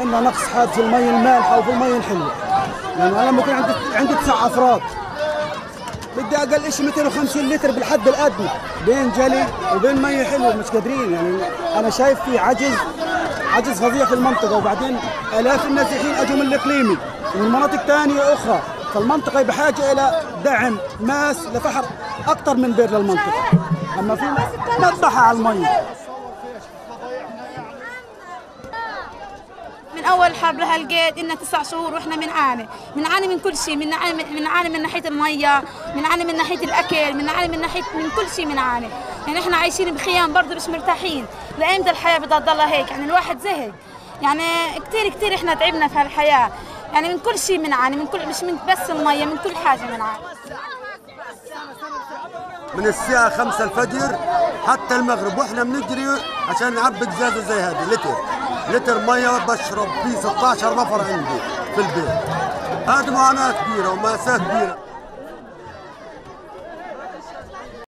عندنا نقص حاد في المي المالحه وفي المي الحلوه. يعني انا لما يكون عندي 9 افراد بدي اقل شيء 250 لتر بالحد الادنى بين جلي وبين مي حلوه، مش قادرين. يعني انا شايف في عجز فظيع في المنطقه، وبعدين الاف النازحين اجوا من الاقليمي ومن مناطق ثانيه اخرى، فالمنطقه بحاجه الى دعم ماس لفحر اكثر من بير للمنطقه. اما في مذبحه على المي من اول حرب لهالقيد لنا 9 شهور، واحنا بنعاني من كل شيء، بنعاني من ناحيه الميه، بنعاني من ناحيه الاكل، بنعاني من ناحيه من كل شيء بنعاني. يعني احنا عايشين بخيام برضه، مش مرتاحين. لامتى الحياه بدها تضلها هيك؟ يعني الواحد زهق، يعني كثير احنا تعبنا في هالحياه. يعني من كل شيء بنعاني، من كل، مش من بس الميه، من كل حاجه بنعاني. من الساعه 5 الفجر حتى المغرب واحنا بنجري عشان نعبي قزازه زي هذه لتر ميه بشرب فيه 16 نفر عندي في البيت. هذه معاناه كبيره ومأساة كبيره.